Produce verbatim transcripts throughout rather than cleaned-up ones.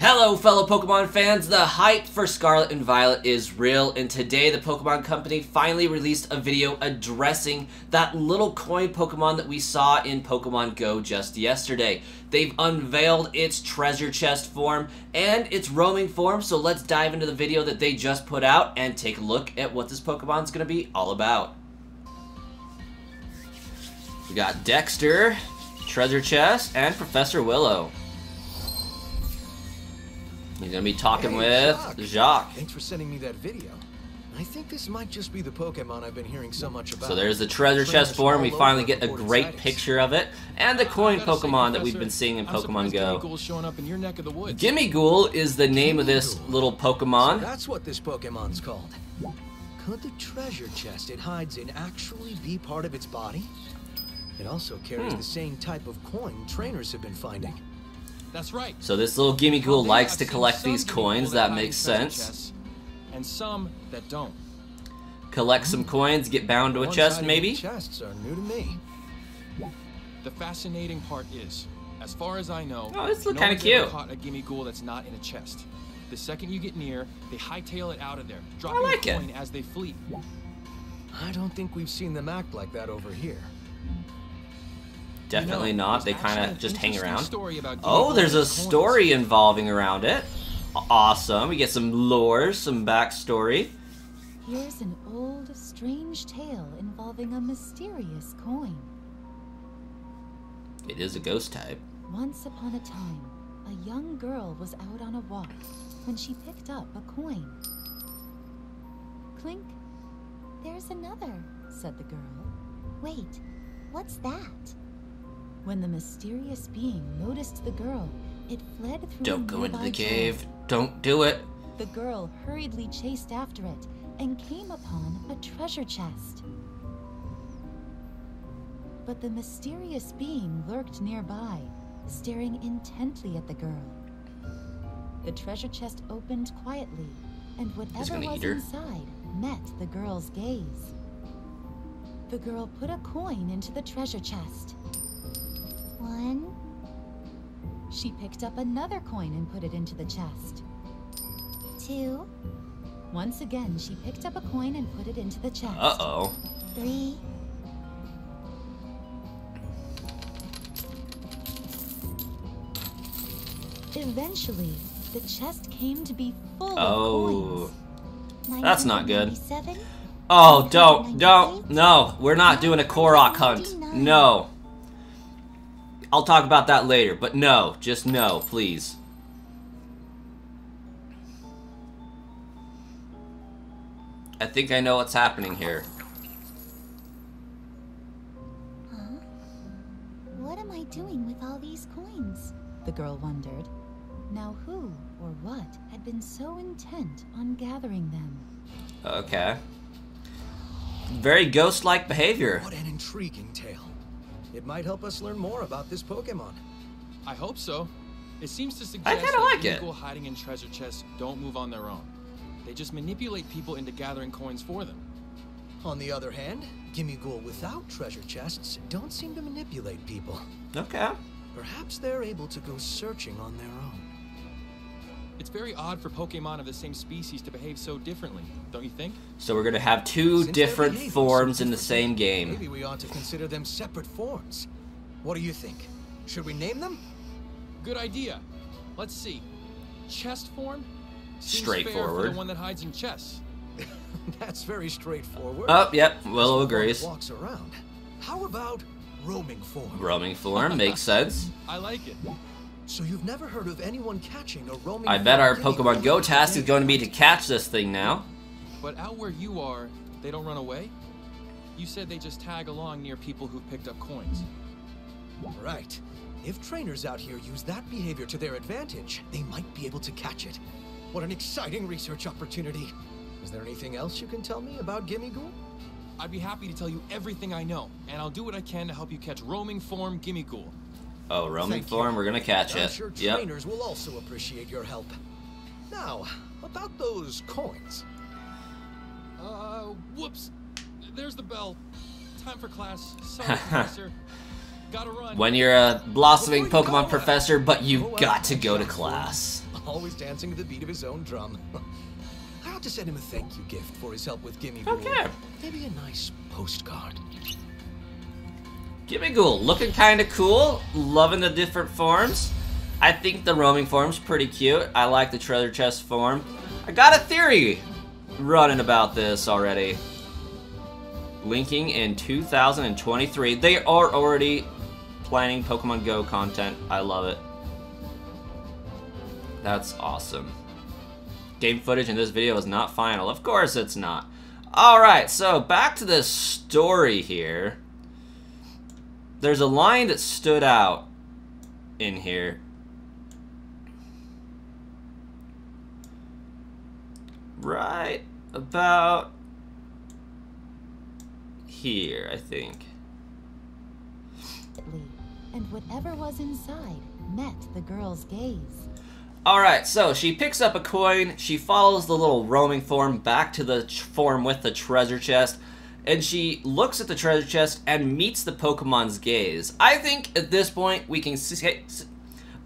Hello fellow Pokemon fans, the hype for Scarlet and Violet is real, and today the Pokemon Company finally released a video addressing that little coin Pokemon that we saw in Pokemon Go just yesterday. They've unveiled its treasure chest form and its roaming form, so let's dive into the video that they just put out and take a look at what this Pokemon's gonna be all about. We got Dexter, Treasure Chest, and Professor Willow. He's gonna be talking hey, with Jacques. Jacques. Thanks for sending me that video. I think this might just be the Pokemon I've been hearing so much about. So there's the treasure chest form. We finally get a great picture of it, and the coin Pokemon that we've been seeing in Pokemon Go. Gimmigool is the name of this little Pokemon. So that's what this Pokemon's called. Could the treasure chest it hides in actually be part of its body? It also carries hmm. the same type of coin trainers have been finding. That's right. So this little Gimmigool likes to collect these coins. That makes sense. And some that don't. Collect some coins, get bound to a chest, maybe. Chests are new to me. The fascinating part is, as far as I know, oh, this looks kind of cute. Caught a Gimmigool that's not in a chest. The second you get near, they hightail it out of there, dropping the coin as they flee. I don't think we've seen them act like that over here. Definitely not. They kind of just hang around. Oh, there's a story involving around it. Awesome. We get some lore, some backstory. Here's an old, strange tale involving a mysterious coin. It is a ghost type. Once upon a time, a young girl was out on a walk when she picked up a coin. Clink. There's another, said the girl. Wait, what's that? When the mysterious being noticed the girl, it fled through Don't go into the cave. Tree. Don't do it. The girl hurriedly chased after it and came upon a treasure chest. But the mysterious being lurked nearby, staring intently at the girl. The treasure chest opened quietly, and whatever was inside met the girl's gaze. The girl put a coin into the treasure chest. One. She picked up another coin and put it into the chest. Two. Once again, she picked up a coin and put it into the chest. Uh-oh. Three. Eventually, the chest came to be full oh. of coins. Oh. That's not good. Oh, don't, don't, no. We're not doing a Korok hunt. No. I'll talk about that later, but no, just no, please. I think I know what's happening here. Huh? What am I doing with all these coins? The girl wondered. Now who or what had been so intent on gathering them? Okay. Very ghost-like behavior. What an intriguing tale. It might help us learn more about this Pokemon. I hope so. It seems to suggest that people hiding in treasure chests don't move on their own. They just manipulate people into gathering coins for them. On the other hand, Gimmigool without treasure chests don't seem to manipulate people. Okay. Perhaps they're able to go searching on their own. It's very odd for Pokemon of the same species to behave so differently, don't you think? So we're going to have two Since different behave, forms in the same game. Maybe we ought to consider them separate forms. What do you think? Should we name them? Good idea. Let's see. Chest form? Straightforward. For the one that hides in chests. That's very straightforward. Oh, yep. Willow agrees. Walks around. How about roaming form? Roaming form makes sense. I like it. So you've never heard of anyone catching a roaming I bet our Pokemon Go task is going to be to catch this thing now. But out where you are, they don't run away? You said they just tag along near people who picked up coins. Right. If trainers out here use that behavior to their advantage, they might be able to catch it. What an exciting research opportunity. Is there anything else you can tell me about Gimmigool? I'd be happy to tell you everything I know, and I'll do what I can to help you catch roaming form Gimmigool. Oh, roaming form, we're gonna catch it. I'm sure trainers yep. will also appreciate your help. Now, about those coins. Uh, whoops. There's the bell. Time for class. Sorry, Professor. Gotta run. When you're a blossoming Pokemon professor, but you've got to go to class. always dancing to the beat of his own drum. I ought to send him a thank you gift for his help with Gimme Ghoul. Okay. Maybe a nice postcard. Gimme Ghoul, looking kind of cool. Loving the different forms. I think the roaming form's pretty cute. I like the treasure chest form. I got a theory running about this already. Linking in two thousand twenty-three. They are already planning Pokemon Go content. I love it. That's awesome. Game footage in this video is not final. Of course it's not. Alright, so back to this story here. There's a line that stood out in here. Right about here, I think. And whatever was inside met the girl's gaze. Alright, so she picks up a coin, she follows the little roaming form back to the form with the treasure chest, and she looks at the treasure chest and meets the Pokemon's gaze. I think at this point we can say,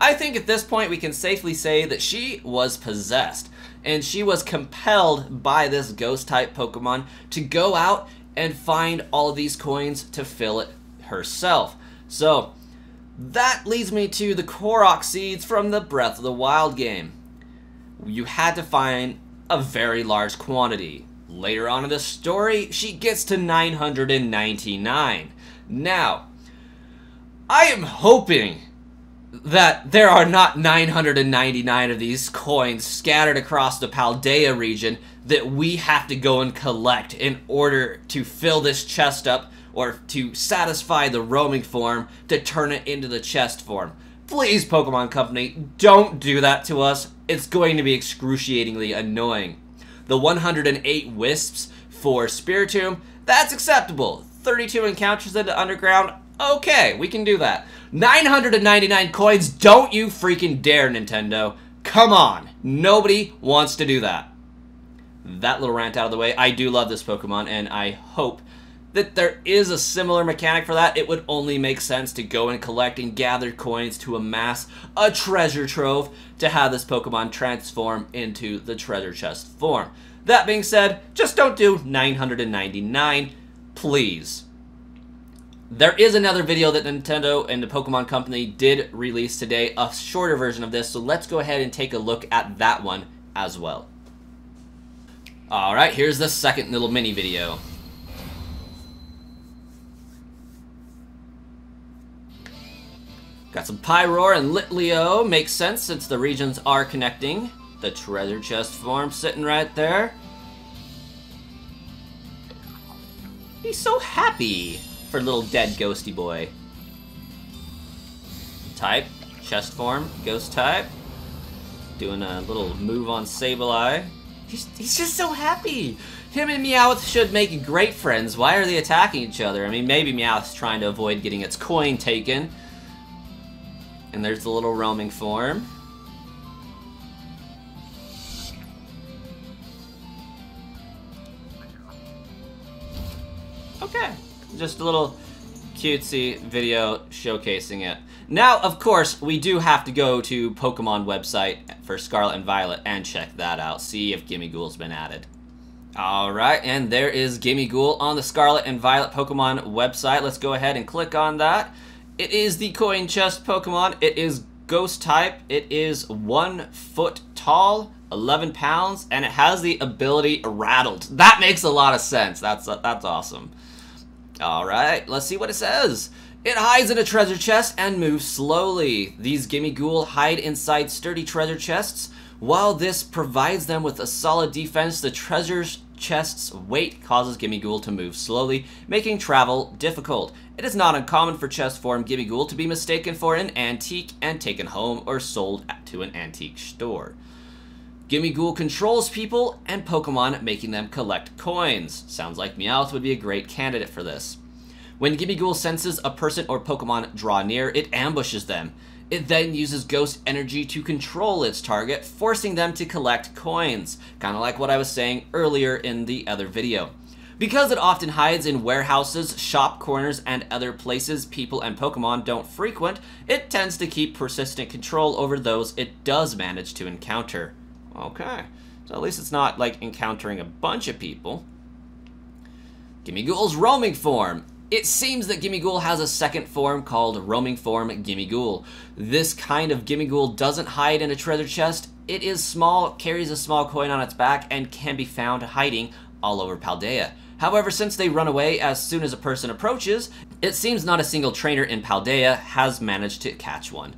I think at this point we can safely say that she was possessed, and she was compelled by this ghost-type Pokemon to go out and find all these coins to fill it herself. So that leads me to the Korok seeds from the Breath of the Wild game. You had to find a very large quantity. Later on in the story, she gets to nine hundred ninety-nine. Now, I am hoping that there are not nine hundred ninety-nine of these coins scattered across the Paldea region that we have to go and collect in order to fill this chest up, or to satisfy the roaming form to turn it into the chest form. Please, Pokemon Company, don't do that to us. It's going to be excruciatingly annoying. The one hundred eight Wisps for Spiritomb, that's acceptable. thirty-two encounters into Underground, okay, we can do that. nine hundred ninety-nine coins, don't you freaking dare, Nintendo. Come on, nobody wants to do that. That little rant out of the way, I do love this Pokemon, and I hope that there is a similar mechanic for that. It would only make sense to go and collect and gather coins to amass a treasure trove to have this Pokemon transform into the treasure chest form. That being said, just don't do nine hundred ninety-nine, please. There is another video that Nintendo and the Pokemon Company did release today, a shorter version of this, so let's go ahead and take a look at that one as well. Alright, here's the second little mini video. Got some Pyroar and Litleo. Makes sense since the regions are connecting. The treasure chest form sitting right there. He's so happy for little dead ghosty boy. Type, chest form, ghost type. Doing a little move on Sableye. He's, he's just so happy. Him and Meowth should make great friends. Why are they attacking each other? I mean, maybe Meowth's trying to avoid getting its coin taken. And there's the little roaming form. Okay, just a little cutesy video showcasing it. Now, of course, we do have to go to Pokemon website for Scarlet and Violet and check that out, see if Gimme Ghoul's been added. Alright, and there is Gimme Ghoul on the Scarlet and Violet Pokemon website. Let's go ahead and click on that. It is the coin chest Pokemon. It is ghost type. It is one foot tall, eleven pounds, and it has the ability Rattled. That makes a lot of sense. That's that's awesome. All right, let's see what it says. It hides in a treasure chest and moves slowly. These Gimme Ghoul hide inside sturdy treasure chests. While this provides them with a solid defense, the treasure chest's weight causes Gimme Ghoul to move slowly, making travel difficult. It is not uncommon for chest form Gimme Ghoul to be mistaken for an antique and taken home or sold to an antique store. Gimme Ghoul controls people and Pokemon, making them collect coins. Sounds like Meowth would be a great candidate for this. When Gimme Ghoul senses a person or Pokemon draw near, it ambushes them. It then uses ghost energy to control its target, forcing them to collect coins. Kind of like what I was saying earlier in the other video. Because it often hides in warehouses, shop corners, and other places people and Pokemon don't frequent, it tends to keep persistent control over those it does manage to encounter. Okay, so at least it's not, like, encountering a bunch of people. Gimmigool's roaming form. It seems that Gimmigool has a second form called Roaming Form Gimmigool. This kind of Gimmigool doesn't hide in a treasure chest. It is small, carries a small coin on its back, and can be found hiding all over Paldea. However, since they run away as soon as a person approaches, it seems not a single trainer in Paldea has managed to catch one.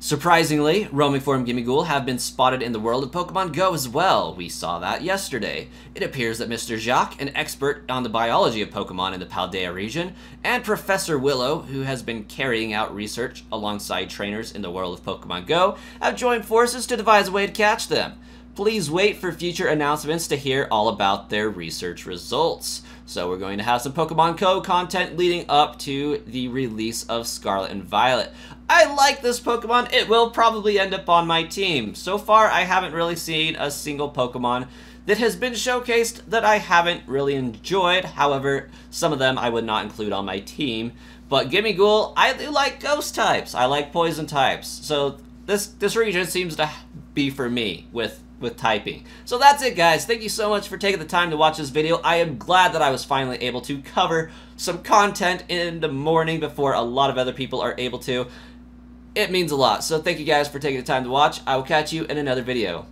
Surprisingly, Roaming Form Gimmigool have been spotted in the world of Pokemon Go as well. We saw that yesterday. It appears that Mister Jacques, an expert on the biology of Pokemon in the Paldea region, and Professor Willow, who has been carrying out research alongside trainers in the world of Pokemon Go, have joined forces to devise a way to catch them. Please wait for future announcements to hear all about their research results. So we're going to have some Pokemon Go content leading up to the release of Scarlet and Violet. I like this Pokemon. It will probably end up on my team. So far, I haven't really seen a single Pokemon that has been showcased that I haven't really enjoyed. However, some of them I would not include on my team. But Gimmigool, I do like ghost types. I like poison types. So this this region seems to be for me with with typing. So that's it, guys. Thank you so much for taking the time to watch this video. I am glad that I was finally able to cover some content in the morning before a lot of other people are able to. It means a lot. So thank you guys for taking the time to watch. I will catch you in another video.